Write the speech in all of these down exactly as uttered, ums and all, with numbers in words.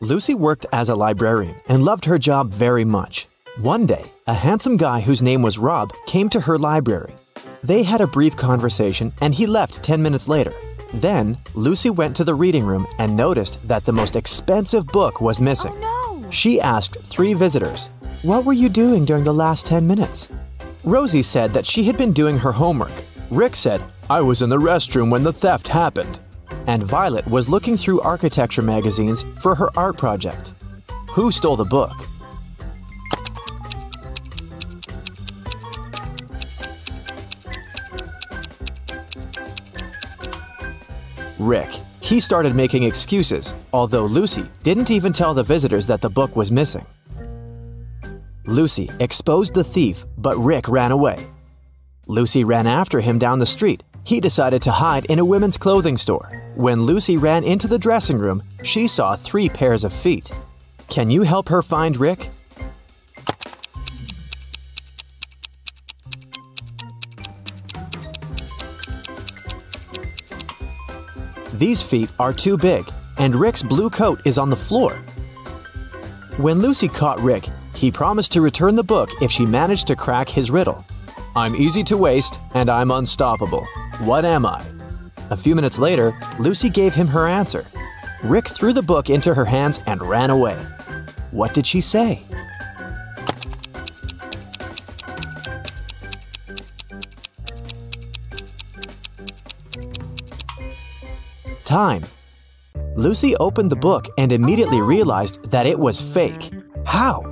Lucy worked as a librarian and loved her job very much. One day, a handsome guy whose name was Rob came to her library. They had a brief conversation and he left ten minutes later. Then, Lucy went to the reading room and noticed that the most expensive book was missing. Oh, no. She asked three visitors, "What were you doing during the last ten minutes?" Rosie said that she had been doing her homework. Rick said, "I was in the restroom when the theft happened." And Violet was looking through architecture magazines for her art project. Who stole the book? Rick. He started making excuses, although Lucy didn't even tell the visitors that the book was missing. Lucy exposed the thief, but Rick ran away. Lucy ran after him down the street. He decided to hide in a women's clothing store. When Lucy ran into the dressing room, she saw three pairs of feet. Can you help her find Rick? These feet are too big, and Rick's blue coat is on the floor. When Lucy caught Rick, he promised to return the book if she managed to crack his riddle. "I'm easy to waste, and I'm unstoppable. What am I?" A few minutes later, Lucy gave him her answer. Rick threw the book into her hands and ran away. What did she say? Time. Lucy opened the book and immediately realized that it was fake. How?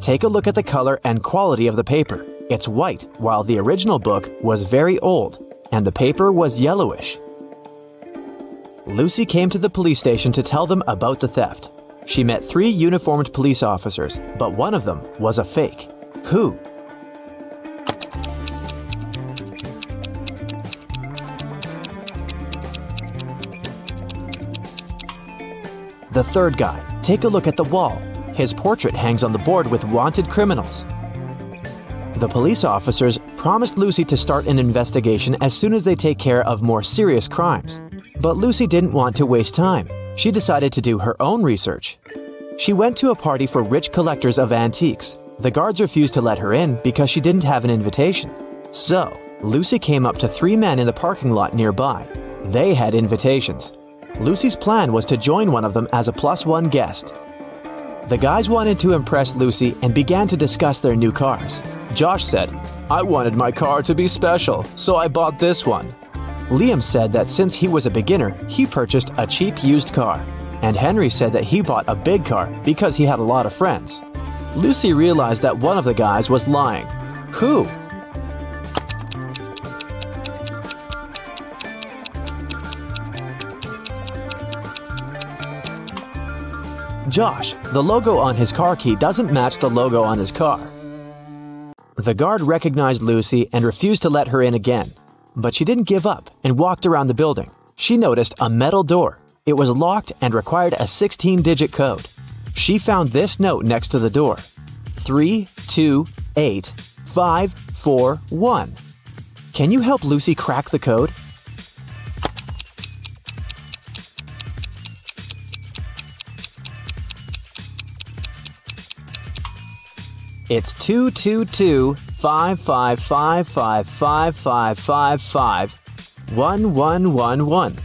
Take a look at the color and quality of the paper. It's white, while the original book was very old, and the paper was yellowish. Lucy came to the police station to tell them about the theft. She met three uniformed police officers, but one of them was a fake. Who? The third guy. Take a look at the wall. His portrait hangs on the board with wanted criminals. The police officers promised Lucy to start an investigation as soon as they take care of more serious crimes. But Lucy didn't want to waste time. She decided to do her own research. She went to a party for rich collectors of antiques. The guards refused to let her in because she didn't have an invitation. So, Lucy came up to three men in the parking lot nearby. They had invitations. Lucy's plan was to join one of them as a plus one guest. The guys wanted to impress Lucy and began to discuss their new cars. Josh said, "I wanted my car to be special, so I bought this one." Liam said that since he was a beginner, he purchased a cheap used car. And Henry said that he bought a big car because he had a lot of friends. Lucy realized that one of the guys was lying. Who? Josh. The logo on his car key doesn't match the logo on his car. The guard recognized Lucy and refused to let her in again. But she didn't give up and walked around the building. She noticed a metal door. It was locked and required a sixteen digit code. She found this note next to the door. three two eight five four one. Can you help Lucy crack the code? It's two two two five five five five five five five one one one one.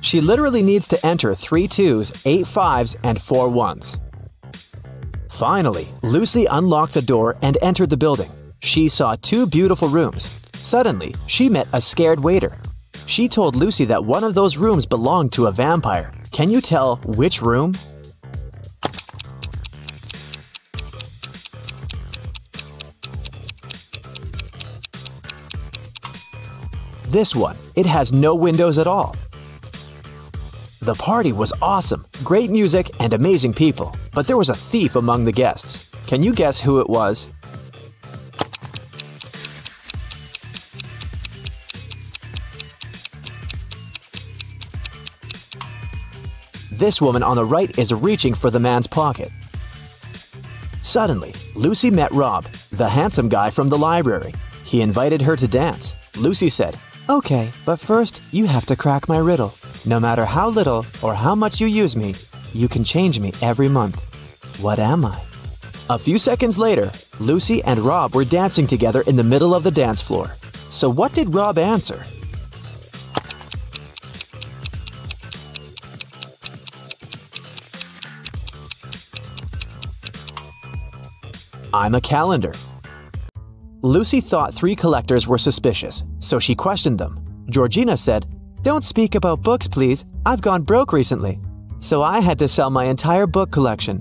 She literally needs to enter three twos, eight fives, and four ones. Finally, Lucy unlocked the door and entered the building. She saw two beautiful rooms. Suddenly, she met a scared waiter. She told Lucy that one of those rooms belonged to a vampire. Can you tell which room? This one. It has no windows at all. The party was awesome. Great music and amazing people. But there was a thief among the guests. Can you guess who it was? This woman on the right is reaching for the man's pocket. Suddenly, Lucy met Rob, the handsome guy from the library. He invited her to dance. Lucy said, "Okay, but first you have to crack my riddle. No matter how little or how much you use me, you can change me every month. What am I?" A few seconds later, Lucy and Rob were dancing together in the middle of the dance floor. So what did Rob answer? "I'm a calendar." Lucy thought three collectors were suspicious, so she questioned them. Georgina said, "Don't speak about books, please. I've gone broke recently, so I had to sell my entire book collection."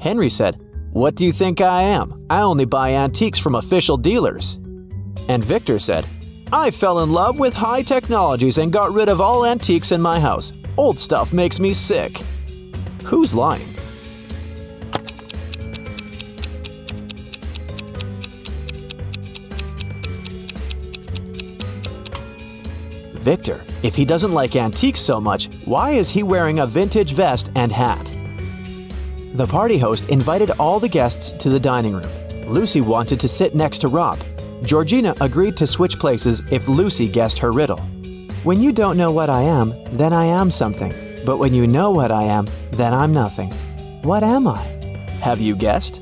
Henry said, "What do you think I am? I only buy antiques from official dealers." And Victor said, "I fell in love with high technologies and got rid of all antiques in my house. Old stuff makes me sick." Who's lying? Victor. If he doesn't like antiques so much, why is he wearing a vintage vest and hat? The party host invited all the guests to the dining room. Lucy wanted to sit next to Rob. Georgina agreed to switch places if Lucy guessed her riddle. "When you don't know what I am, then I am something. But when you know what I am, then I'm nothing. What am I?" Have you guessed?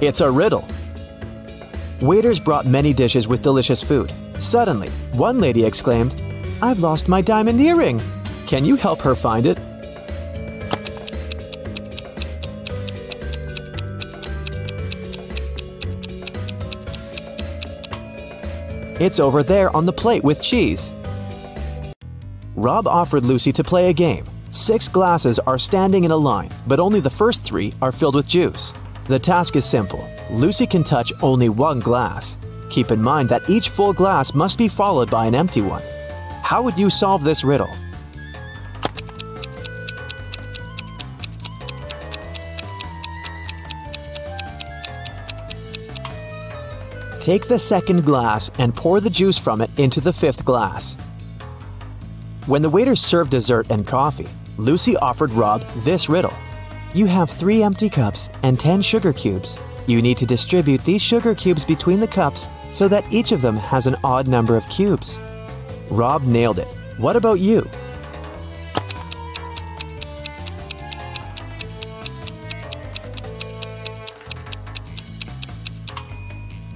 It's a riddle. Waiters brought many dishes with delicious food. Suddenly, one lady exclaimed, "I've lost my diamond earring. Can you help her find it?" It's over there on the plate with cheese. Rob offered Lucy to play a game. Six glasses are standing in a line, but only the first three are filled with juice. The task is simple. Lucy can touch only one glass. Keep in mind that each full glass must be followed by an empty one. How would you solve this riddle? Take the second glass and pour the juice from it into the fifth glass. When the waiters served dessert and coffee, Lucy offered Rob this riddle. You have three empty cups and ten sugar cubes. You need to distribute these sugar cubes between the cups so that each of them has an odd number of cubes. Rob nailed it. What about you?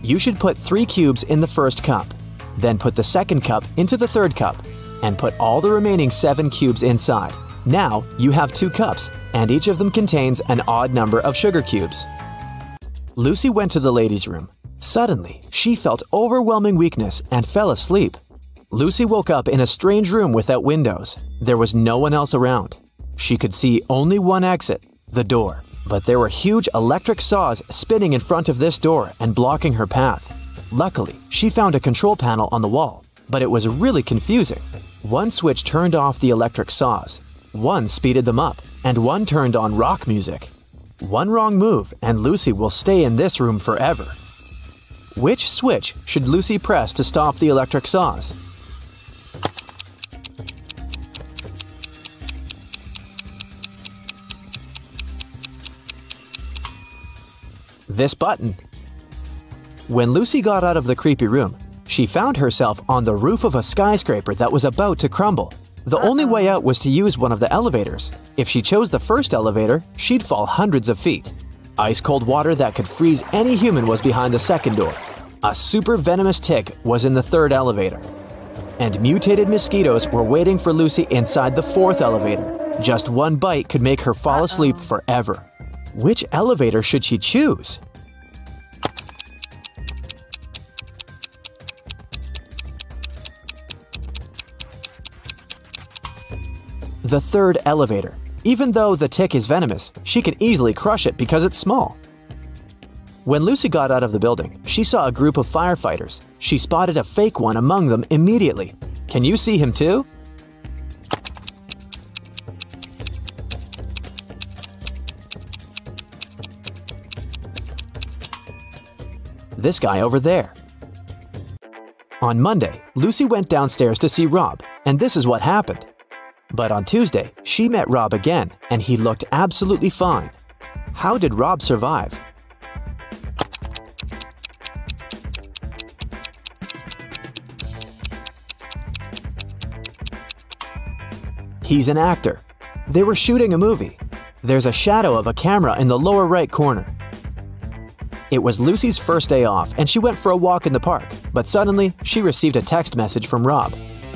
You should put three cubes in the first cup, then put the second cup into the third cup, and put all the remaining seven cubes inside. Now you have two cups, and each of them contains an odd number of sugar cubes. Lucy went to the ladies' room. Suddenly, she felt overwhelming weakness and fell asleep. Lucy woke up in a strange room without windows. There was no one else around. She could see only one exit, the door, but there were huge electric saws spinning in front of this door and blocking her path. Luckily, she found a control panel on the wall, but it was really confusing. One switch turned off the electric saws. One speeded them up, and one turned on rock music. One wrong move, and Lucy will stay in this room forever. Which switch should Lucy press to stop the electric saws? This button. When Lucy got out of the creepy room, she found herself on the roof of a skyscraper that was about to crumble. The only way out was to use one of the elevators. If she chose the first elevator, she'd fall hundreds of feet. Ice-cold water that could freeze any human was behind the second door. A super venomous tick was in the third elevator. And mutated mosquitoes were waiting for Lucy inside the fourth elevator. Just one bite could make her fall asleep forever. Which elevator should she choose? The third elevator. Even though the tick is venomous, she can easily crush it because it's small. When Lucy got out of the building, she saw a group of firefighters. She spotted a fake one among them immediately. Can you see him too? This guy over there. On Monday, Lucy went downstairs to see Rob, and this is what happened. But on Tuesday, she met Rob again, and he looked absolutely fine. How did Rob survive? He's an actor. They were shooting a movie. There's a shadow of a camera in the lower right corner. It was Lucy's first day off, and she went for a walk in the park, but suddenly she received a text message from Rob.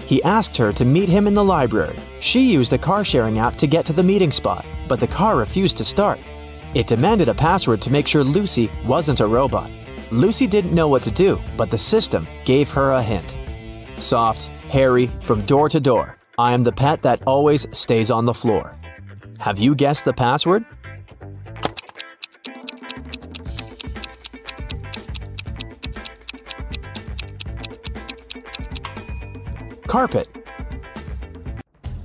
He asked her to meet him in the library. She used the car-sharing app to get to the meeting spot, but the car refused to start. It demanded a password to make sure Lucy wasn't a robot. Lucy didn't know what to do, but the system gave her a hint. Soft, hairy, from door to door. I am the pet that always stays on the floor. Have you guessed the password? Carpet.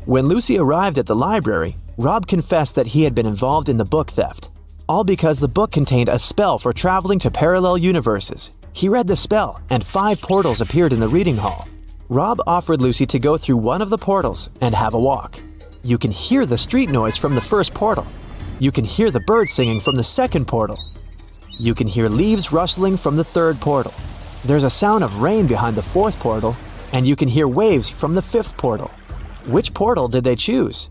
When Lucy arrived at the library, Rob confessed that he had been involved in the book theft, all because the book contained a spell for traveling to parallel universes. He read the spell, and five portals appeared in the reading hall. Rob offered Lucy to go through one of the portals and have a walk. You can hear the street noise from the first portal. You can hear the birds singing from the second portal. You can hear leaves rustling from the third portal. There's a sound of rain behind the fourth portal, and you can hear waves from the fifth portal. Which portal did they choose?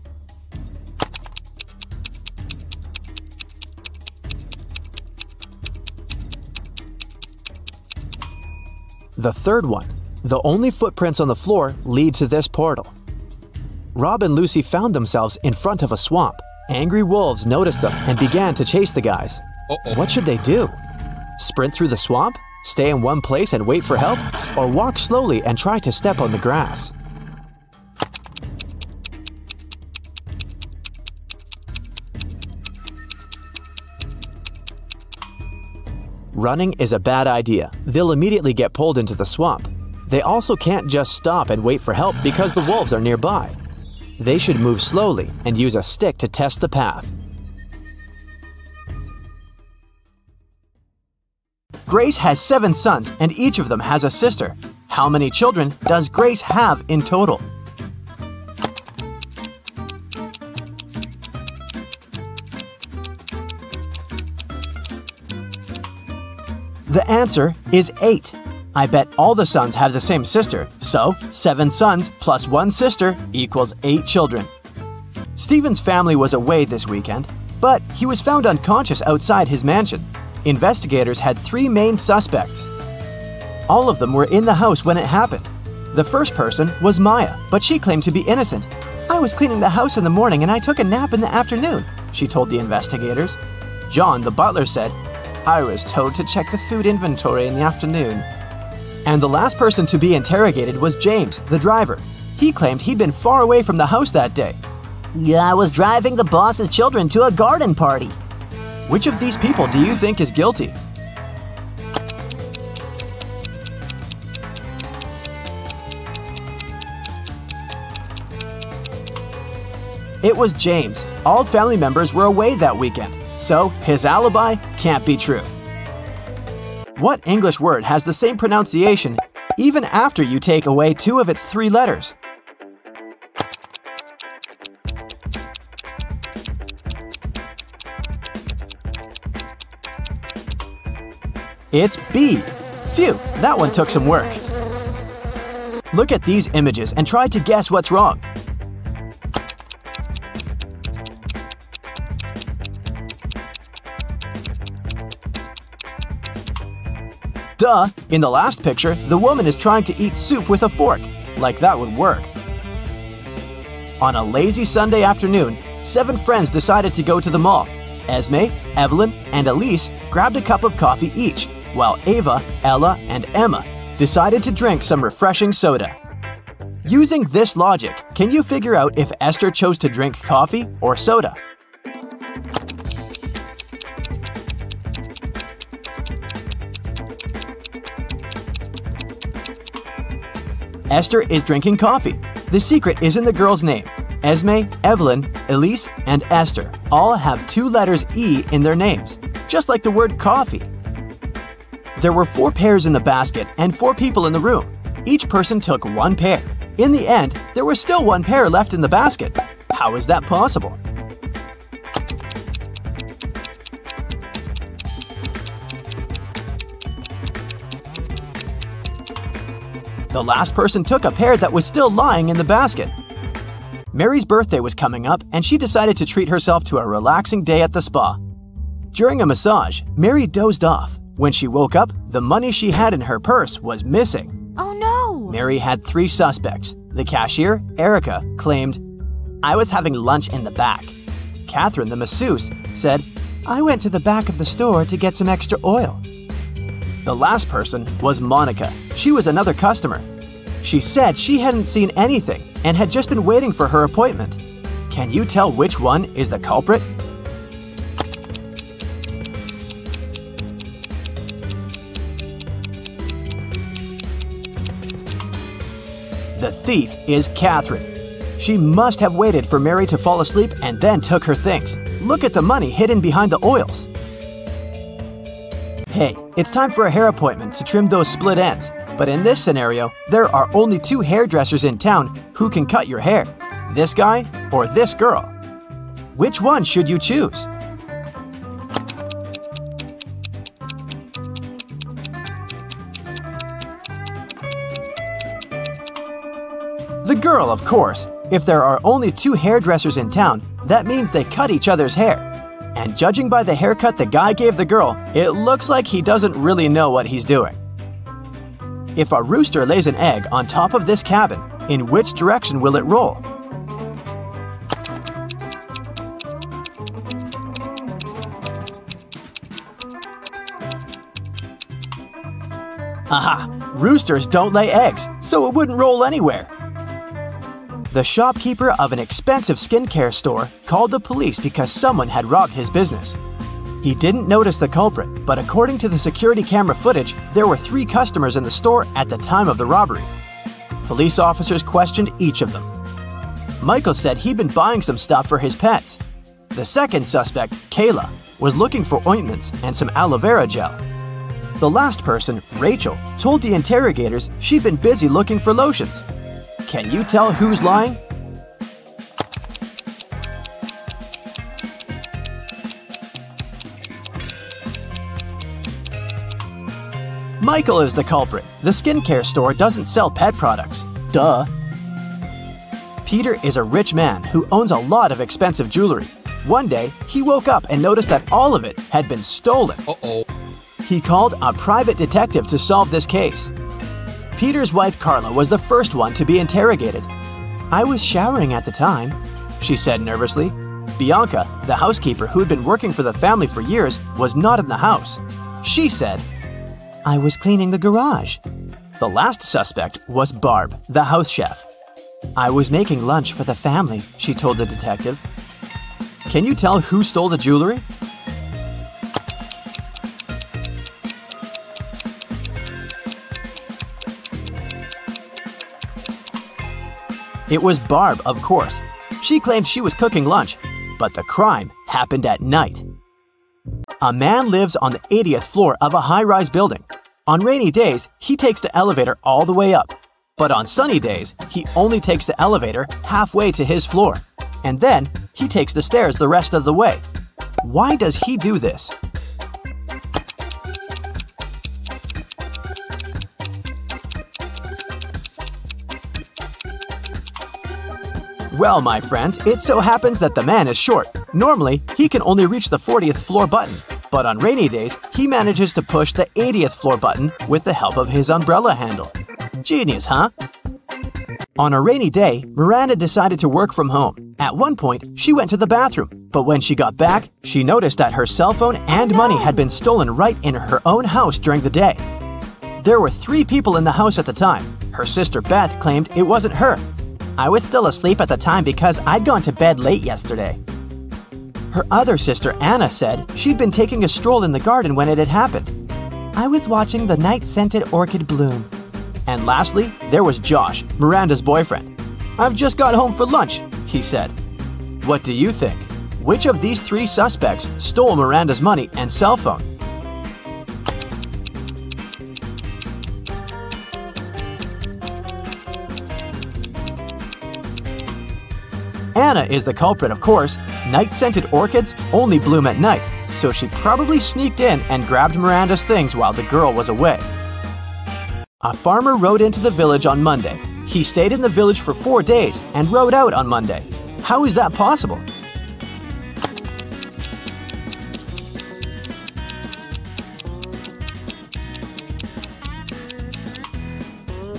The third one. The only footprints on the floor lead to this portal. Rob and Lucy found themselves in front of a swamp. Angry wolves noticed them and began to chase the guys. Uh-oh. What should they do? Sprint through the swamp? Stay in one place and wait for help, or walk slowly and try to step on the grass? Running is a bad idea. They'll immediately get pulled into the swamp. They also can't just stop and wait for help because the wolves are nearby. They should move slowly and use a stick to test the path. Grace has seven sons, and each of them has a sister. How many children does Grace have in total? The answer is eight. I bet all the sons have the same sister, so seven sons plus one sister equals eight children. Stephen's family was away this weekend, but he was found unconscious outside his mansion. Investigators had three main suspects. All of them were in the house when it happened. The first person was Maya, but she claimed to be innocent. "I was cleaning the house in the morning and I took a nap in the afternoon," she told the investigators. John, the butler, said, "I was told to check the food inventory in the afternoon." And the last person to be interrogated was James, the driver. He claimed he'd been far away from the house that day. "I was driving the boss's children to a garden party." Which of these people do you think is guilty? It was James. All family members were away that weekend, so his alibi can't be true. What English word has the same pronunciation even after you take away two of its three letters? It's B. Phew, that one took some work. Look at these images and try to guess what's wrong. Duh, in the last picture, the woman is trying to eat soup with a fork, like that would work. On a lazy Sunday afternoon, seven friends decided to go to the mall. Esme, Evelyn, and Elise grabbed a cup of coffee each, while Ava, Ella, and Emma decided to drink some refreshing soda. Using this logic, can you figure out if Esther chose to drink coffee or soda? Esther is drinking coffee. The secret is in the girl's name. Esme, Evelyn, Elise, and Esther all have two letters E in their names, just like the word coffee. There were four pears in the basket and four people in the room. Each person took one pear. In the end, there was still one pear left in the basket. How is that possible? The last person took a pear that was still lying in the basket. Mary's birthday was coming up, and she decided to treat herself to a relaxing day at the spa. During a massage, Mary dozed off. When she woke up, the money she had in her purse was missing. Oh no! Mary had three suspects. The cashier, Erica, claimed, "I was having lunch in the back." Catherine, the masseuse, said, "I went to the back of the store to get some extra oil." The last person was Monica. She was another customer. She said she hadn't seen anything and had just been waiting for her appointment. Can you tell which one is the culprit? The thief is Catherine. She must have waited for Mary to fall asleep and then took her things. Look at the money hidden behind the oils. Hey, it's time for a hair appointment to trim those split ends. But in this scenario, there are only two hairdressers in town who can cut your hair. This guy or this girl. Which one should you choose? The girl, of course. If there are only two hairdressers in town, that means they cut each other's hair. And judging by the haircut the guy gave the girl, it looks like he doesn't really know what he's doing. If a rooster lays an egg on top of this cabin, in which direction will it roll? Aha! Roosters don't lay eggs, so it wouldn't roll anywhere. The shopkeeper of an expensive skincare store called the police because someone had robbed his business. He didn't notice the culprit, but according to the security camera footage, there were three customers in the store at the time of the robbery. Police officers questioned each of them. Michael said he'd been buying some stuff for his pets. The second suspect, Kayla, was looking for ointments and some aloe vera gel. The last person, Rachel, told the interrogators she'd been busy looking for lotions. Can you tell who's lying? Michael is the culprit. The skincare store doesn't sell pet products. Duh. Peter is a rich man who owns a lot of expensive jewelry. One day, he woke up and noticed that all of it had been stolen. Uh-oh. He called a private detective to solve this case. Peter's wife Carla was the first one to be interrogated. "I was showering at the time," she said nervously. Bianca, the housekeeper who had been working for the family for years, was not in the house. She said, "I was cleaning the garage." The last suspect was Barb, the house chef. "I was making lunch for the family," she told the detective. Can you tell who stole the jewelry? It was Barb, of course. She claimed she was cooking lunch, but the crime happened at night. A man lives on the eightieth floor of a high-rise building. On rainy days, he takes the elevator all the way up. But on sunny days, he only takes the elevator halfway to his floor. And then, he takes the stairs the rest of the way. Why does he do this? Well, my friends, it so happens that the man is short. Normally, he can only reach the fortieth floor button, but on rainy days, he manages to push the eightieth floor button with the help of his umbrella handle. Genius, huh? On a rainy day, Miranda decided to work from home. At one point, she went to the bathroom, but when she got back, she noticed that her cell phone and money had been stolen right in her own house during the day. There were three people in the house at the time. Her sister Beth claimed it wasn't her. "I was still asleep at the time because I'd gone to bed late yesterday." Her other sister, Anna, said she'd been taking a stroll in the garden when it had happened. "I was watching the night-scented orchid bloom." And lastly, there was Josh, Miranda's boyfriend. "I've just got home for lunch," he said. What do you think? Which of these three suspects stole Miranda's money and cell phone? Anna is the culprit, of course. Night-scented orchids only bloom at night, so she probably sneaked in and grabbed Miranda's things while the girl was away. A farmer rode into the village on Monday. He stayed in the village for four days and rode out on Monday. How is that possible?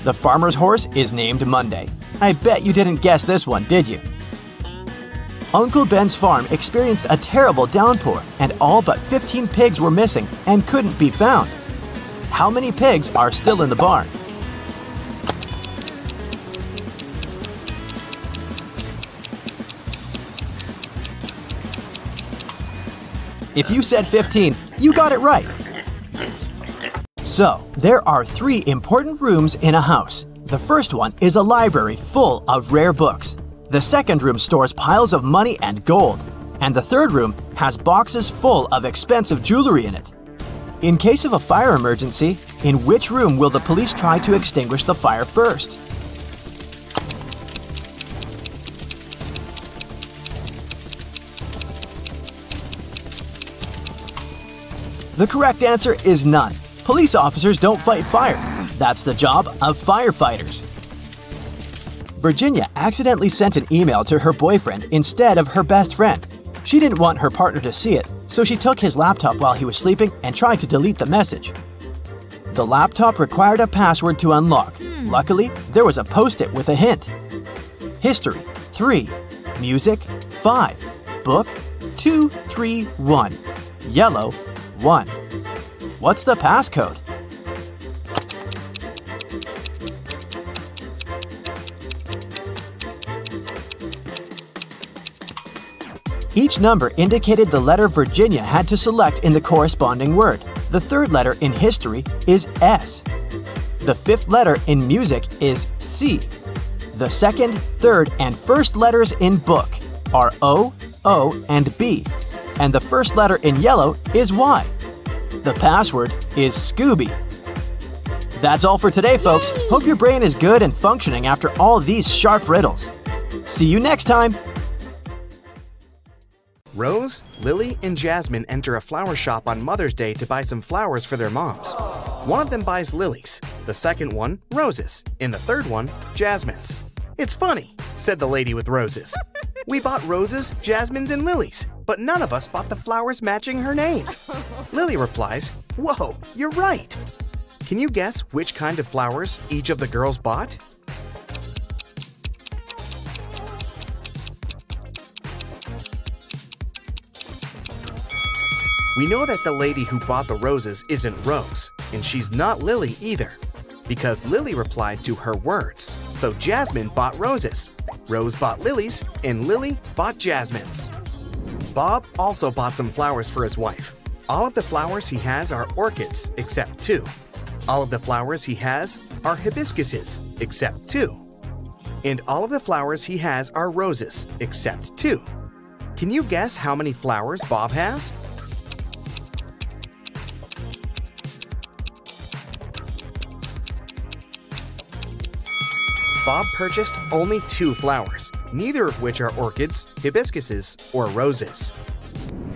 The farmer's horse is named Monday. I bet you didn't guess this one, did you? Uncle Ben's farm experienced a terrible downpour, and all but fifteen pigs were missing and couldn't be found. How many pigs are still in the barn? If you said fifteen, you got it right. So, there are three important rooms in a house. The first one is a library full of rare books. The second room stores piles of money and gold. And the third room has boxes full of expensive jewelry in it. In case of a fire emergency, in which room will the police try to extinguish the fire first? The correct answer is none. Police officers don't fight fire. That's the job of firefighters. Virginia accidentally sent an email to her boyfriend instead of her best friend. She didn't want her partner to see it, so she took his laptop while he was sleeping and tried to delete the message. The laptop required a password to unlock. Luckily, there was a post-it with a hint. History, three. Music, five. Book, two, three, one. Yellow, one. What's the passcode? Each number indicated the letter Virginia had to select in the corresponding word. The third letter in history is S. The fifth letter in music is C. The second, third, and first letters in book are O, O, and B. And the first letter in yellow is Y. The password is Scooby. That's all for today, folks. Yay! Hope your brain is good and functioning after all these sharp riddles. See you next time. Rose, Lily, and Jasmine enter a flower shop on Mother's Day to buy some flowers for their moms. One of them buys lilies, the second one, roses, and the third one, jasmines. "It's funny," said the lady with roses. "We bought roses, jasmines, and lilies, but none of us bought the flowers matching her name." Lily replies, "Whoa, you're right." Can you guess which kind of flowers each of the girls bought? We know that the lady who bought the roses isn't Rose, and she's not Lily either, because Lily replied to her words. So Jasmine bought roses, Rose bought lilies, and Lily bought jasmines. Bob also bought some flowers for his wife. All of the flowers he has are orchids, except two. All of the flowers he has are hibiscuses, except two. And all of the flowers he has are roses, except two. Can you guess how many flowers Bob has? Bob purchased only two flowers, neither of which are orchids, hibiscuses, or roses.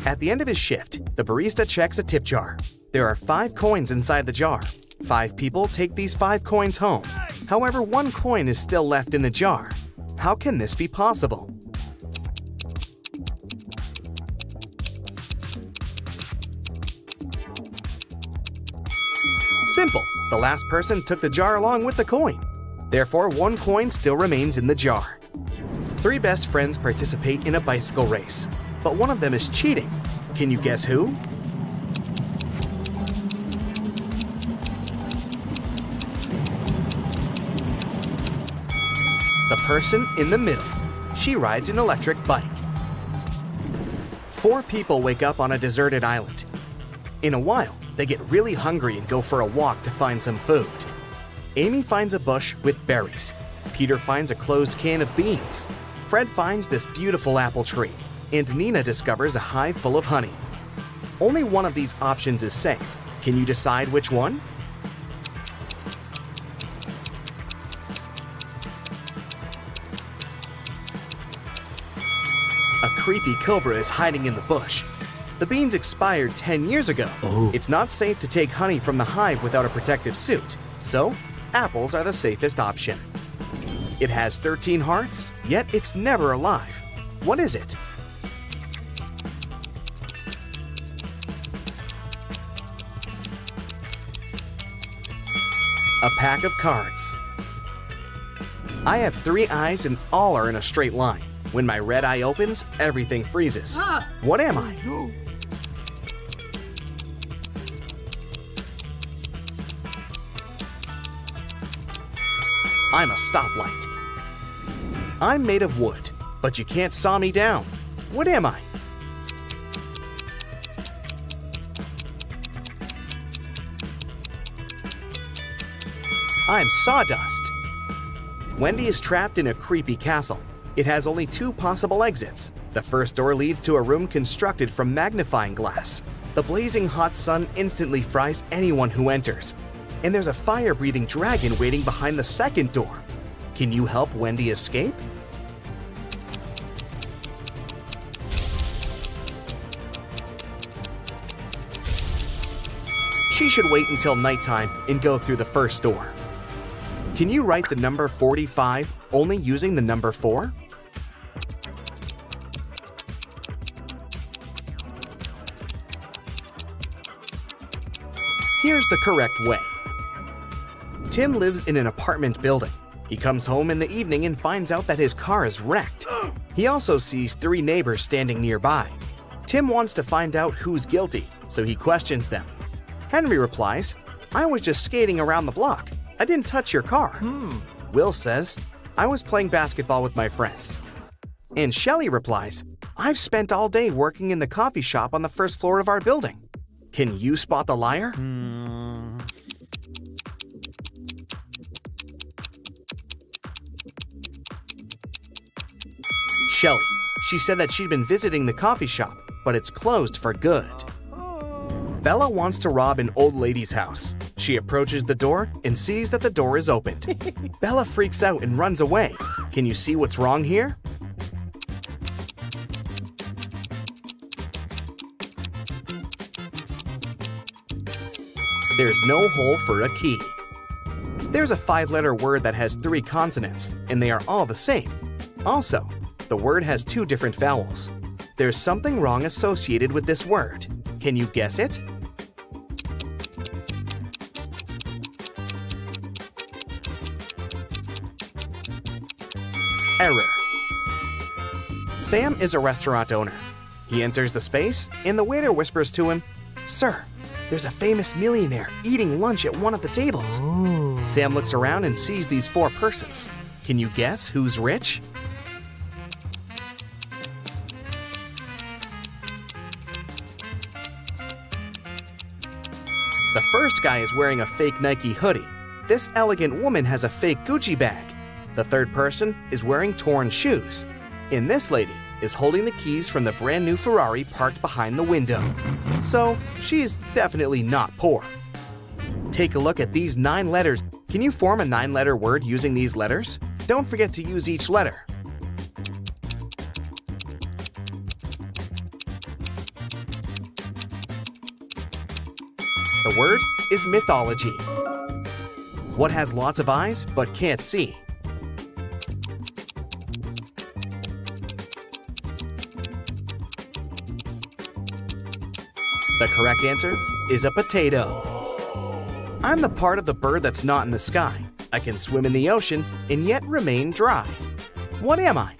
At the end of his shift, the barista checks a tip jar. There are five coins inside the jar. Five people take these five coins home. However, one coin is still left in the jar. How can this be possible? Simple. The last person took the jar along with the coin. Therefore, one coin still remains in the jar. Three best friends participate in a bicycle race, but one of them is cheating. Can you guess who? The person in the middle. She rides an electric bike. Four people wake up on a deserted island. In a while, they get really hungry and go for a walk to find some food. Amy finds a bush with berries. Peter finds a closed can of beans. Fred finds this beautiful apple tree. And Nina discovers a hive full of honey. Only one of these options is safe. Can you decide which one? creepy cobra is hiding in the bush. The beans expired ten years ago. Oh. It's not safe to take honey from the hive without a protective suit, so apples are the safest option. It has thirteen hearts, yet it's never alive. What is it? A pack of cards. I have three eyes and all are in a straight line. When my red eye opens, everything freezes. Ah. What am I? No. I'm a stoplight. I'm made of wood, but you can't saw me down. What am I? I'm sawdust. Wendy is trapped in a creepy castle. It has only two possible exits. The first door leads to a room constructed from magnifying glass. The blazing hot sun instantly fries anyone who enters. And there's a fire-breathing dragon waiting behind the second door. Can you help Wendy escape? She should wait until nighttime and go through the first door. Can you write the number forty-five only using the number four? Here's the correct way. Tim lives in an apartment building. He comes home in the evening and finds out that his car is wrecked. He also sees three neighbors standing nearby. Tim wants to find out who's guilty, so he questions them. Henry replies, "I was just skating around the block. I didn't touch your car." Hmm. Will says, "I was playing basketball with my friends." And Shelley replies, "I've spent all day working in the coffee shop on the first floor of our building." Can you spot the liar? Hmm. Shelley. She said that she'd been visiting the coffee shop, but it's closed for good. Bella wants to rob an old lady's house. She approaches the door and sees that the door is opened. Bella freaks out and runs away. Can you see what's wrong here? There's no hole for a key. There's a five-letter word that has three consonants, and they are all the same. Also, the word has two different vowels. There's something wrong associated with this word. Can you guess it? Error. Sam is a restaurant owner. He enters the space, and the waiter whispers to him, "Sir, there's a famous millionaire eating lunch at one of the tables." Ooh. Sam looks around and sees these four persons. Can you guess who's rich? The first guy is wearing a fake Nike hoodie. This elegant woman has a fake Gucci bag. The third person is wearing torn shoes, and this lady is holding the keys from the brand new Ferrari parked behind the window. So she's definitely not poor. Take a look at these nine letters. Can you form a nine-letter word using these letters? Don't forget to use each letter. The word is mythology. What has lots of eyes but can't see? The correct answer is a potato. I'm the part of the bird that's not in the sky. I can swim in the ocean and yet remain dry. What am I?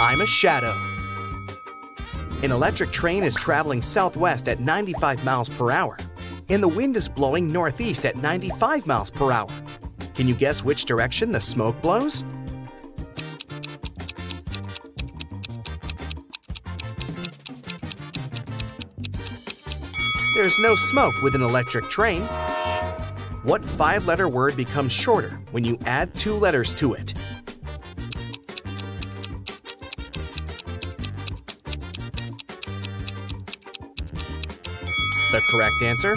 I'm a shadow. An electric train is traveling southwest at ninety-five miles per hour, and the wind is blowing northeast at ninety-five miles per hour. Can you guess which direction the smoke blows? There's no smoke with an electric train. What five-letter word becomes shorter when you add two letters to it? The correct answer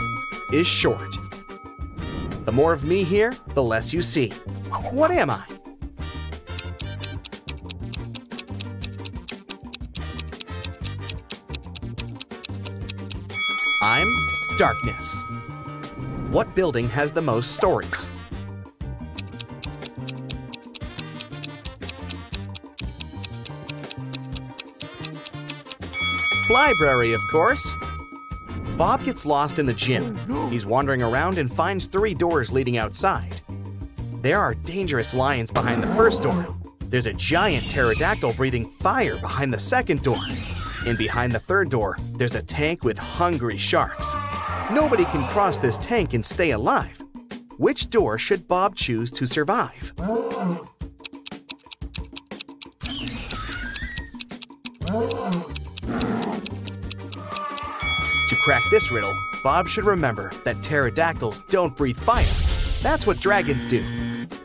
is short. The more of me here, the less you see. What am I? I'm darkness. What building has the most stories? Library, of course. Bob gets lost in the gym. He's wandering around and finds three doors leading outside. There are dangerous lions behind the first door. There's a giant pterodactyl breathing fire behind the second door. And behind the third door, there's a tank with hungry sharks. Nobody can cross this tank and stay alive. Which door should Bob choose to survive? To crack this riddle, Bob should remember that pterodactyls don't breathe fire. That's what dragons do.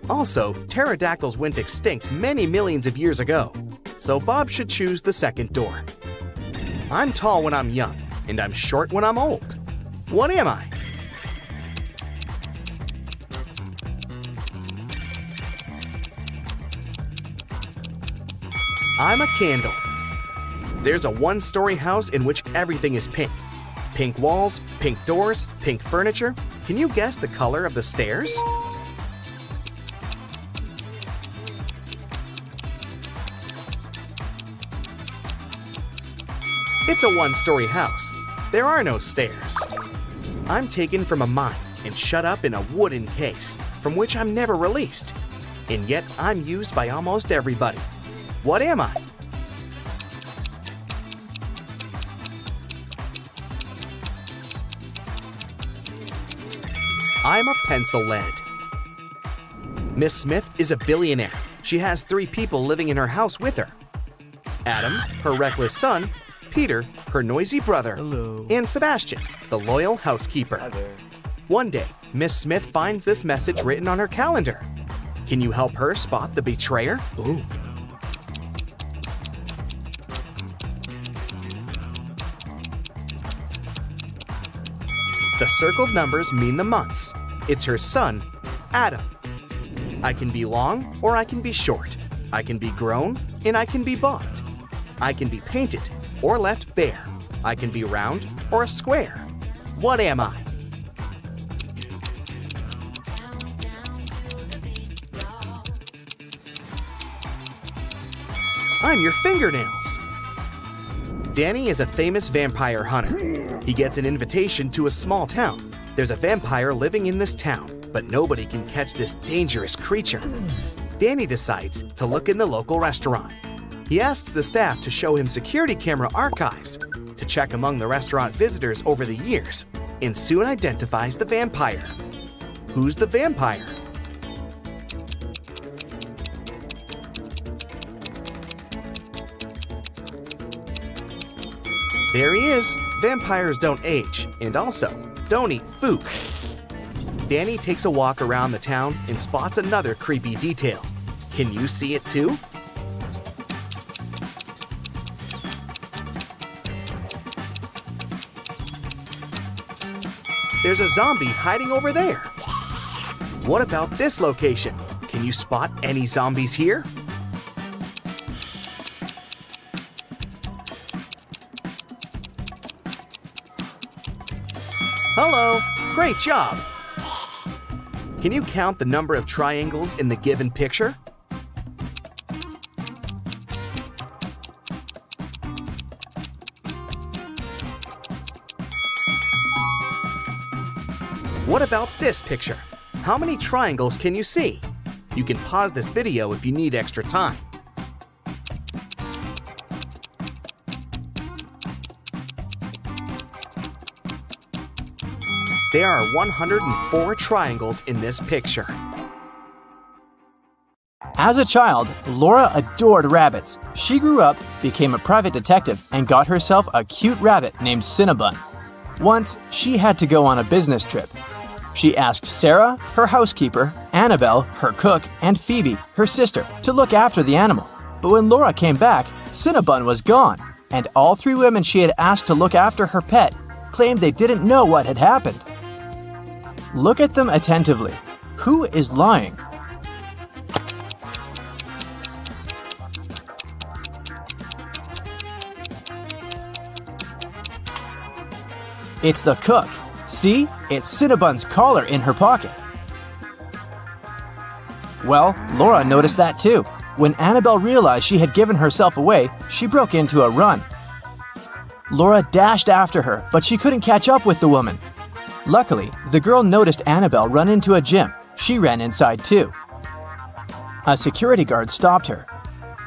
Also, pterodactyls went extinct many millions of years ago, so Bob should choose the second door. I'm tall when I'm young, and I'm short when I'm old. What am I? I'm a candle. There's a one-story house in which everything is pink. Pink walls, pink doors, pink furniture. Can you guess the color of the stairs? It's a one-story house. There are no stairs. I'm taken from a mine and shut up in a wooden case, from which I'm never released. And yet I'm used by almost everybody. What am I? I'm a pencil lead. Miss Smith is a billionaire. She has three people living in her house with her. Adam, her reckless son, Peter, her noisy brother, Hello. And Sebastian, the loyal housekeeper. One day, Miss Smith finds this message written on her calendar. Can you help her spot the betrayer? Ooh. The circled numbers mean the months. It's her son, Adam. I can be long or I can be short. I can be grown and I can be bought. I can be painted or left bare. I can be round or a square. What am I? I'm your fingernails. Danny is a famous vampire hunter. He gets an invitation to a small town. There's a vampire living in this town, but nobody can catch this dangerous creature. Danny decides to look in the local restaurant. He asks the staff to show him security camera archives to check among the restaurant visitors over the years, and soon identifies the vampire. Who's the vampire? There he is. Vampires don't age, and also don't eat food. Danny takes a walk around the town and spots another creepy detail. Can you see it too? There's a zombie hiding over there. What about this location? Can you spot any zombies here? Hello, great job. Can you count the number of triangles in the given picture? What about this picture? How many triangles can you see? You can pause this video if you need extra time. There are one hundred four triangles in this picture. As a child, Laura adored rabbits. She grew up, became a private detective, and got herself a cute rabbit named Cinnabon. Once, she had to go on a business trip. She asked Sarah, her housekeeper, Annabelle, her cook, and Phoebe, her sister, to look after the animal. But when Laura came back, Cinnabon was gone, and all three women she had asked to look after her pet claimed they didn't know what had happened. Look at them attentively. Who is lying? It's the cook. See? It's Cinnabon's collar in her pocket. Well, Laura noticed that too. When Annabelle realized she had given herself away, she broke into a run. Laura dashed after her, but she couldn't catch up with the woman. Luckily, the girl noticed Annabelle run into a gym. She ran inside too. A security guard stopped her.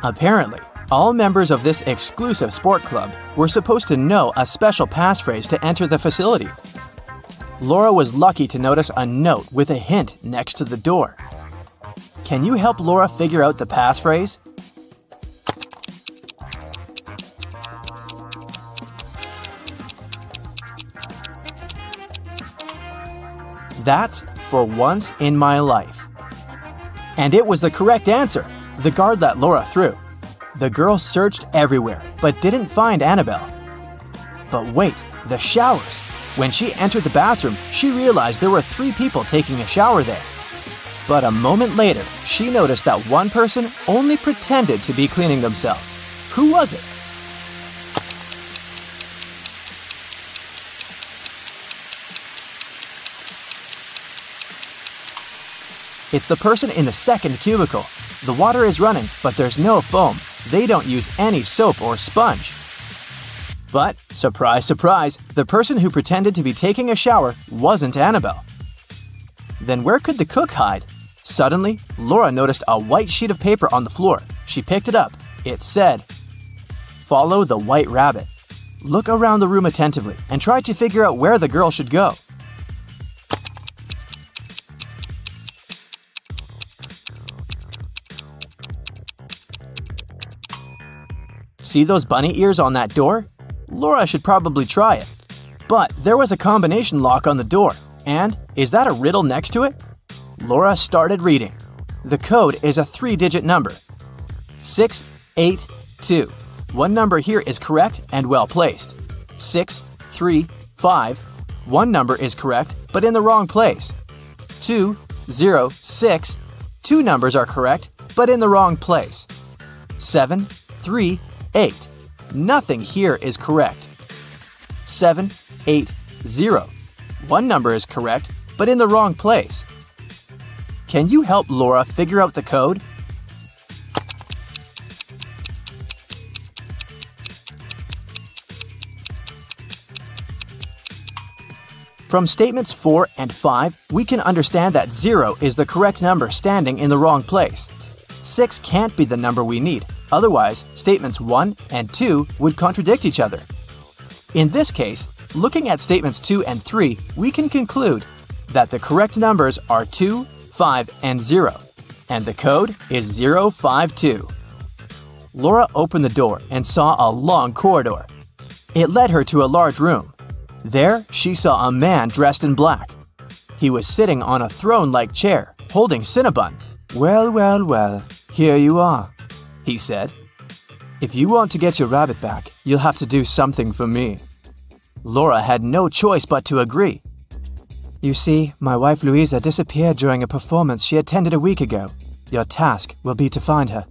Apparently, all members of this exclusive sport club were supposed to know a special passphrase to enter the facility. Laura was lucky to notice a note with a hint next to the door. Can you help Laura figure out the passphrase? That's "for once in my life." And it was the correct answer. The guard let Laura through. The girl searched everywhere, but didn't find Annabelle. But wait, the showers. When she entered the bathroom, she realized there were three people taking a shower there. But a moment later, she noticed that one person only pretended to be cleaning themselves. Who was it? It's the person in the second cubicle. The water is running, but there's no foam. They don't use any soap or sponge. But, surprise, surprise, the person who pretended to be taking a shower wasn't Annabelle. Then where could the cook hide? Suddenly, Laura noticed a white sheet of paper on the floor. She picked it up. It said, "Follow the white rabbit." Look around the room attentively and try to figure out where the girl should go. See those bunny ears on that door? Laura should probably try it. But there was a combination lock on the door. And is that a riddle next to it? Laura started reading. The code is a three-digit number. six eight two. One number here is correct and well placed. six three five. One number is correct but in the wrong place. two zero six. Two numbers are correct but in the wrong place. seven three eight. Nothing here is correct. seven eight zero. One number is correct, but in the wrong place. Can you help Laura figure out the code? From statements four and five, we can understand that zero is the correct number standing in the wrong place. six can't be the number we need. Otherwise, statements one and two would contradict each other. In this case, looking at statements two and three, we can conclude that the correct numbers are two, five, and zero, and the code is zero five two. Laura opened the door and saw a long corridor. It led her to a large room. There, she saw a man dressed in black. He was sitting on a throne-like chair, holding Cinnabon. "Well, well, well, here you are," he said. "If you want to get your rabbit back, you'll have to do something for me." Laura had no choice but to agree. "You see, my wife Louisa disappeared during a performance she attended a week ago. Your task will be to find her."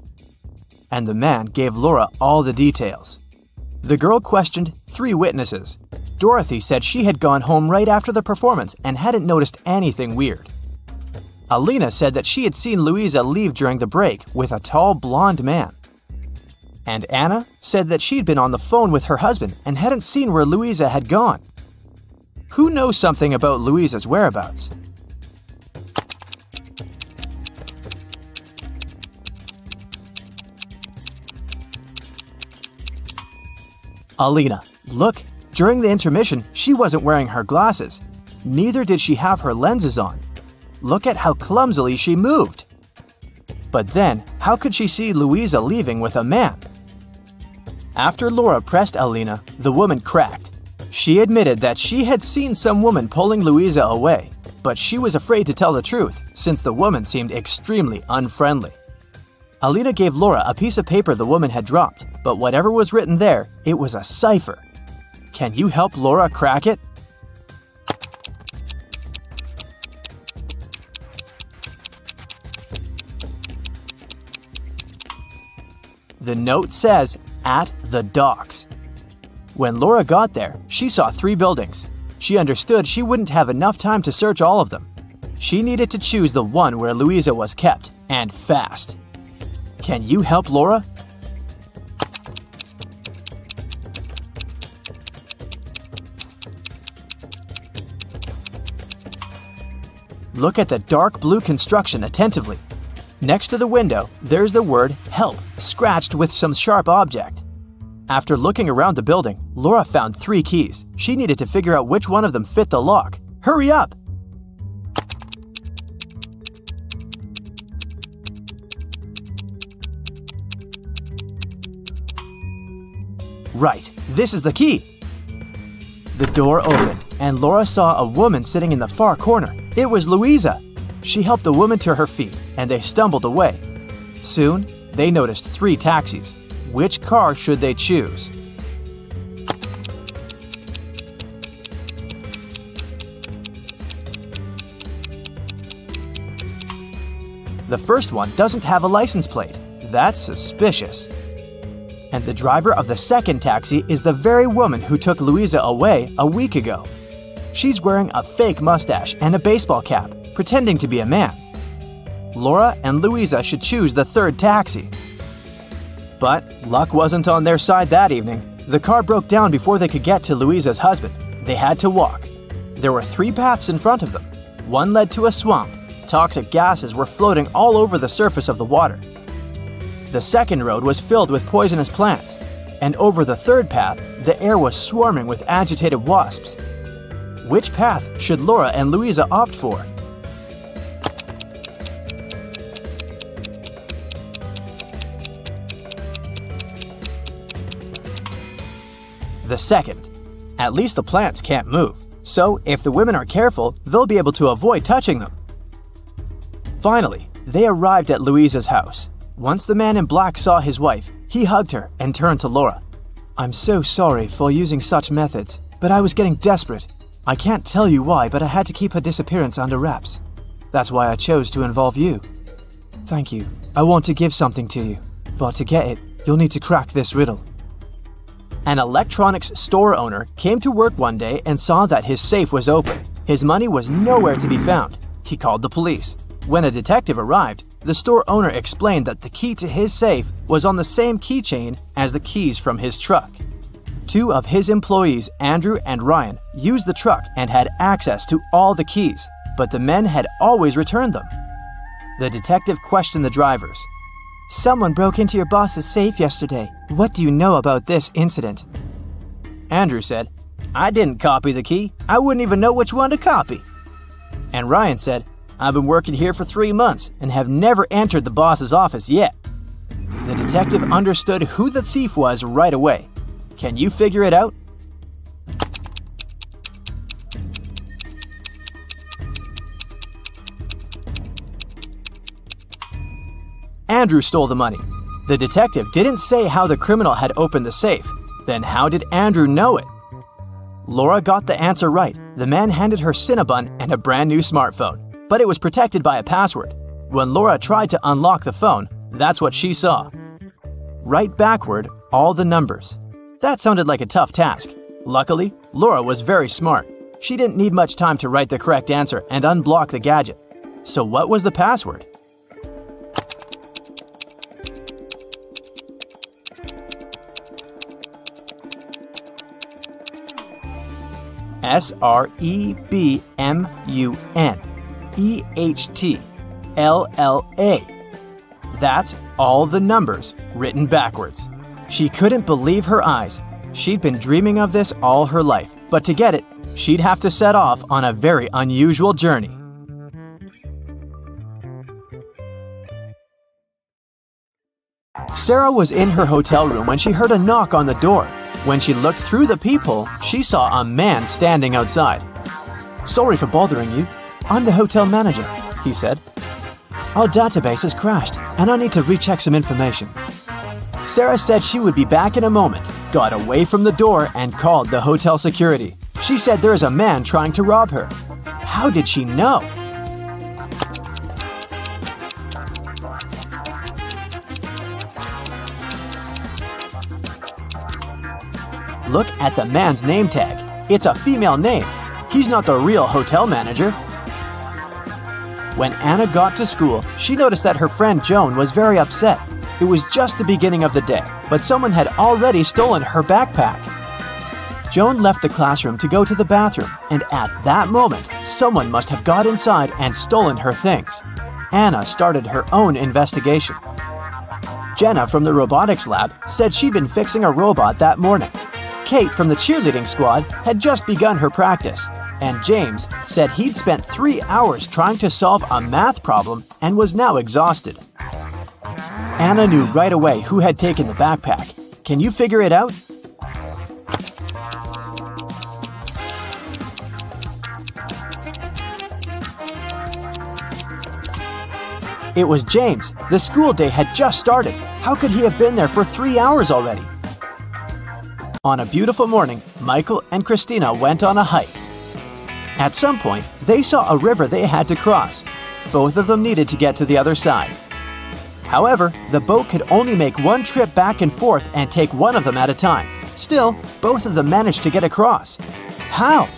And the man gave Laura all the details. The girl questioned three witnesses. Dorothy said she had gone home right after the performance and hadn't noticed anything weird. Alina said that she had seen Louisa leave during the break with a tall blonde man. And Anna said that she'd been on the phone with her husband and hadn't seen where Louisa had gone. Who knows something about Louisa's whereabouts? Alina. Look, during the intermission, she wasn't wearing her glasses. Neither did she have her lenses on. Look at how clumsily she moved. But then, how could she see Louisa leaving with a man? After Laura pressed Alina, the woman cracked. She admitted that she had seen some woman pulling Louisa away, but she was afraid to tell the truth since the woman seemed extremely unfriendly. Alina gave Laura a piece of paper the woman had dropped, but whatever was written there, it was a cipher. Can you help Laura crack it? The note says, at the docks. When Laura got there, she saw three buildings. She understood she wouldn't have enough time to search all of them. She needed to choose the one where Louisa was kept, and fast. Can you help Laura? Look at the dark blue construction attentively. Next to the window, there's the word help, scratched with some sharp object. After looking around the building, Laura found three keys. She needed to figure out which one of them fit the lock. Hurry up! Right, this is the key. The door opened, and Laura saw a woman sitting in the far corner. It was Louisa. She helped the woman to her feet, and they stumbled away. Soon, they noticed three taxis. Which car should they choose? The first one doesn't have a license plate. That's suspicious. And the driver of the second taxi is the very woman who took Louisa away a week ago. She's wearing a fake mustache and a baseball cap, pretending to be a man. Laura and Louisa should choose the third taxi. But luck wasn't on their side that evening. The car broke down before they could get to Louisa's husband. They had to walk. There were three paths in front of them. One led to a swamp. Toxic gases were floating all over the surface of the water. The second road was filled with poisonous plants. And over the third path, the air was swarming with agitated wasps. Which path should Laura and Louisa opt for? The second. At least the plants can't move, so if the women are careful, they'll be able to avoid touching them. Finally, they arrived at Louisa's house. Once the man in black saw his wife, he hugged her and turned to Laura. "I'm so sorry for using such methods, but I was getting desperate. I can't tell you why, but I had to keep her disappearance under wraps. That's why I chose to involve you. Thank you. I want to give something to you, but to get it, you'll need to crack this riddle." An electronics store owner came to work one day and saw that his safe was open. His money was nowhere to be found. He called the police. When a detective arrived, the store owner explained that the key to his safe was on the same keychain as the keys from his truck. Two of his employees, Andrew and Ryan, used the truck and had access to all the keys, but the men had always returned them. The detective questioned the drivers. "Someone broke into your boss's safe yesterday. What do you know about this incident?" Andrew said, "I didn't copy the key. I wouldn't even know which one to copy." And Ryan said, "I've been working here for three months and have never entered the boss's office yet." The detective understood who the thief was right away. Can you figure it out? Andrew stole the money. The detective didn't say how the criminal had opened the safe. Then how did Andrew know it? Laura got the answer right. The man handed her Cinnabon and a brand new smartphone, but it was protected by a password. When Laura tried to unlock the phone, that's what she saw. Right backward, all the numbers. That sounded like a tough task. Luckily, Laura was very smart. She didn't need much time to write the correct answer and unblock the gadget. So what was the password? S R E B M U N. E H T L L A. That's all the numbers written backwards. She couldn't believe her eyes. She'd been dreaming of this all her life, but to get it, she'd have to set off on a very unusual journey. Sarah was in her hotel room when she heard a knock on the door. When she looked through the peephole, she saw a man standing outside. "Sorry for bothering you. I'm the hotel manager," he said. "Our database has crashed, and I need to recheck some information." Sarah said she would be back in a moment, got away from the door, and called the hotel security. She said there is a man trying to rob her. How did she know? Look at the man's name tag. It's a female name. He's not the real hotel manager. When Anna got to school, she noticed that her friend Joan was very upset. It was just the beginning of the day, but someone had already stolen her backpack. Joan left the classroom to go to the bathroom, and at that moment, someone must have got inside and stolen her things. Anna started her own investigation. Jenna from the robotics lab said she'd been fixing a robot that morning. Kate from the cheerleading squad had just begun her practice. And James said he'd spent three hours trying to solve a math problem and was now exhausted. Anna knew right away who had taken the backpack. Can you figure it out? It was James. The school day had just started. How could he have been there for three hours already? On a beautiful morning, Michael and Christina went on a hike. At some point, they saw a river they had to cross. Both of them needed to get to the other side. However, the boat could only make one trip back and forth and take one of them at a time. Still, both of them managed to get across. How?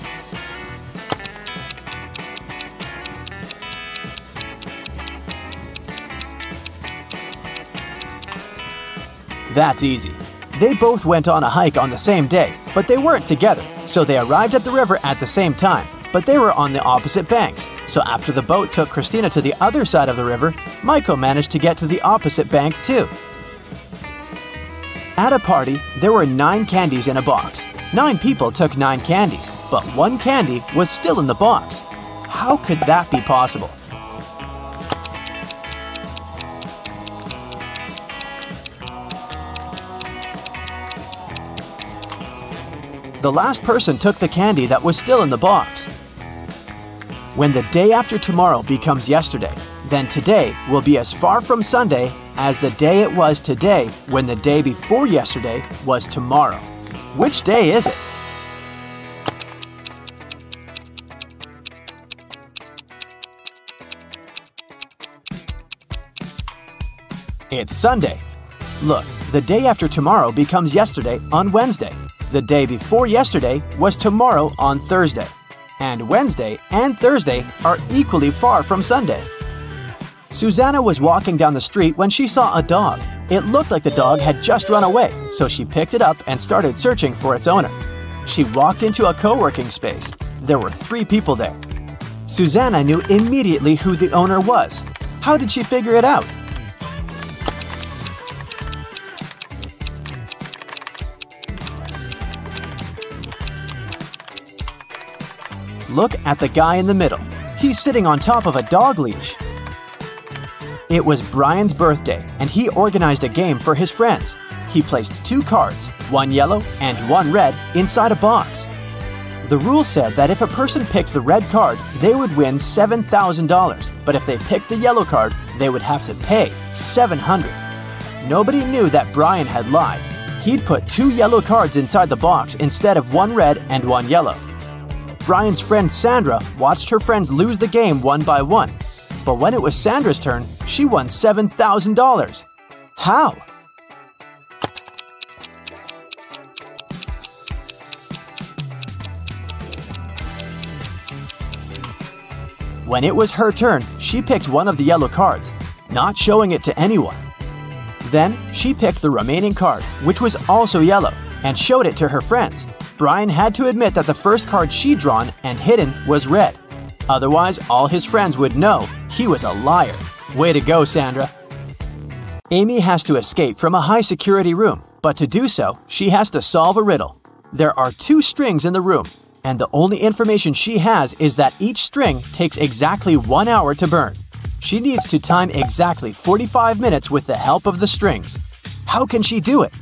That's easy. They both went on a hike on the same day, but they weren't together, so they arrived at the river at the same time, but they were on the opposite banks. So after the boat took Christina to the other side of the river, Michael managed to get to the opposite bank too. At a party, there were nine candies in a box. Nine people took nine candies, but one candy was still in the box. How could that be possible? The last person took the candy that was still in the box. When the day after tomorrow becomes yesterday, then today will be as far from Sunday as the day it was today when the day before yesterday was tomorrow. Which day is it? It's Sunday. Look, the day after tomorrow becomes yesterday on Wednesday. The day before yesterday was tomorrow on Thursday. And Wednesday and Thursday are equally far from Sunday. Susanna was walking down the street when she saw a dog. It looked like the dog had just run away, so she picked it up and started searching for its owner. She walked into a co-working space. There were three people there. Susanna knew immediately who the owner was. How did she figure it out? Look at the guy in the middle. He's sitting on top of a dog leash. It was Brian's birthday, and he organized a game for his friends. He placed two cards, one yellow and one red, inside a box. The rule said that if a person picked the red card, they would win seven thousand dollars, but if they picked the yellow card, they would have to pay seven hundred dollars. Nobody knew that Brian had lied. He'd put two yellow cards inside the box instead of one red and one yellow. Brian's friend Sandra watched her friends lose the game one by one. But when it was Sandra's turn, she won seven thousand dollars. How? When it was her turn, she picked one of the yellow cards, not showing it to anyone. Then she picked the remaining card, which was also yellow, and showed it to her friends. Brian had to admit that the first card she'd drawn and hidden was red. Otherwise, all his friends would know he was a liar. Way to go, Sandra. Amy has to escape from a high-security room, but to do so, she has to solve a riddle. There are two strings in the room, and the only information she has is that each string takes exactly one hour to burn. She needs to time exactly forty-five minutes with the help of the strings. How can she do it?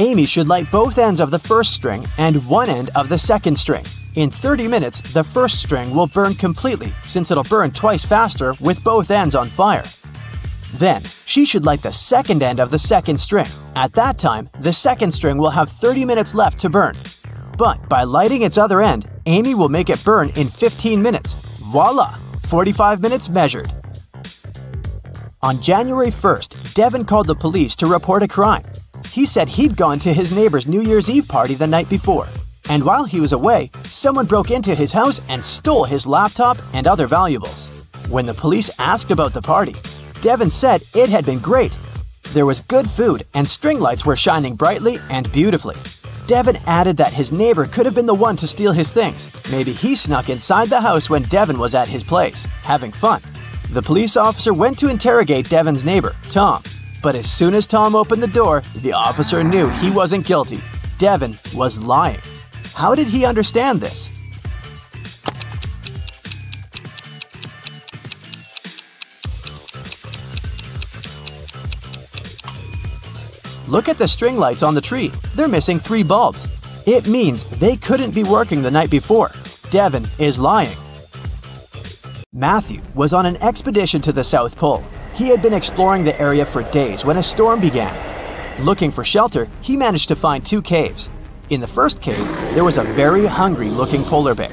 Amy should light both ends of the first string and one end of the second string. In thirty minutes, the first string will burn completely, since it'll burn twice faster with both ends on fire. Then, she should light the second end of the second string. At that time, the second string will have thirty minutes left to burn. But by lighting its other end, Amy will make it burn in fifteen minutes. Voila! forty-five minutes measured. On January first, Devin called the police to report a crime. He said he'd gone to his neighbor's New Year's Eve party the night before. And while he was away, someone broke into his house and stole his laptop and other valuables. When the police asked about the party, Devin said it had been great. There was good food and string lights were shining brightly and beautifully. Devin added that his neighbor could have been the one to steal his things. Maybe he snuck inside the house when Devin was at his place, having fun. The police officer went to interrogate Devin's neighbor, Tom. But as soon as Tom opened the door, the officer knew he wasn't guilty. Devin was lying. How did he understand this? Look at the string lights on the tree. They're missing three bulbs. It means they couldn't be working the night before. Devin is lying. Matthew was on an expedition to the South Pole. He had been exploring the area for days when a storm began. Looking for shelter, he managed to find two caves. In the first cave, there was a very hungry-looking polar bear.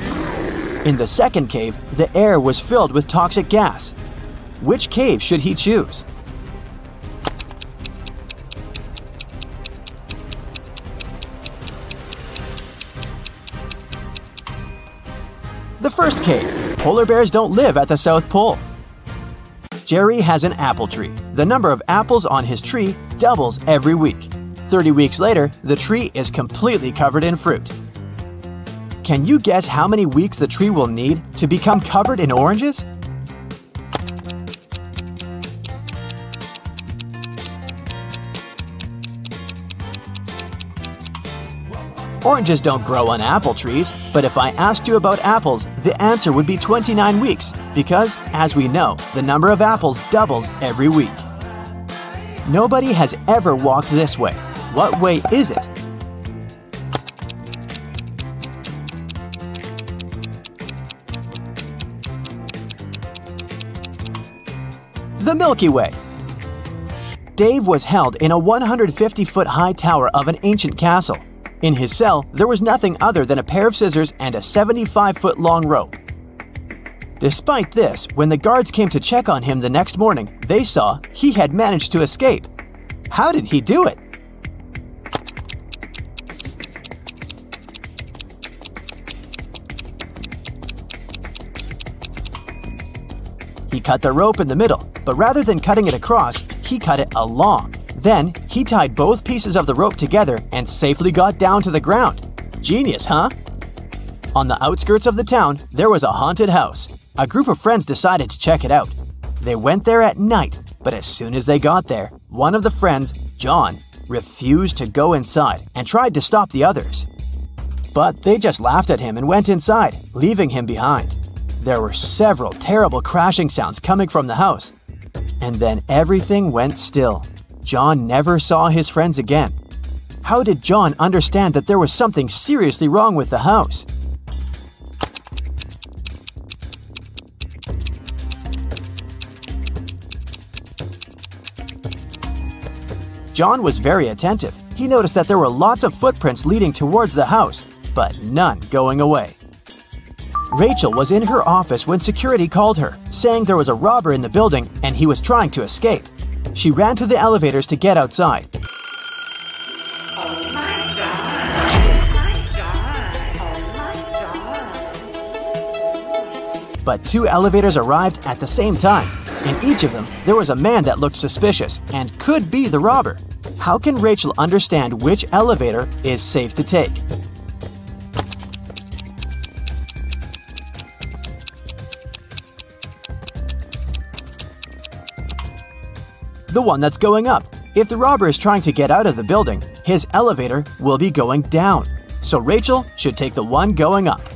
In the second cave, the air was filled with toxic gas. Which cave should he choose? The first cave. Polar bears don't live at the South Pole. Jerry has an apple tree. The number of apples on his tree doubles every week. thirty weeks later, the tree is completely covered in fruit. Can you guess how many weeks the tree will need to become covered in oranges? Oranges don't grow on apple trees, but if I asked you about apples, the answer would be twenty-nine weeks, because, as we know, the number of apples doubles every week. Nobody has ever walked this way. What way is it? The Milky Way. Dave was held in a one hundred fifty foot high tower of an ancient castle. In his cell, there was nothing other than a pair of scissors and a seventy-five foot long rope. Despite this, when the guards came to check on him the next morning, they saw he had managed to escape. How did he do it? He cut the rope in the middle, but rather than cutting it across, he cut it along. Then, he tied both pieces of the rope together and safely got down to the ground. Genius, huh? On the outskirts of the town, there was a haunted house. A group of friends decided to check it out. They went there at night, but as soon as they got there, one of the friends, John, refused to go inside and tried to stop the others. But they just laughed at him and went inside, leaving him behind. There were several terrible crashing sounds coming from the house. And then everything went still. John never saw his friends again. How did John understand that there was something seriously wrong with the house? John was very attentive. He noticed that there were lots of footprints leading towards the house, but none going away. Rachel was in her office when security called her, saying there was a robber in the building and he was trying to escape. She ran to the elevators to get outside. Oh my God. Oh my God. Oh my God. But two elevators arrived at the same time. In each of them, there was a man that looked suspicious and could be the robber. How can Rachel understand which elevator is safe to take? The one that's going up. If the robber is trying to get out of the building, his elevator will be going down. So Rachel should take the one going up.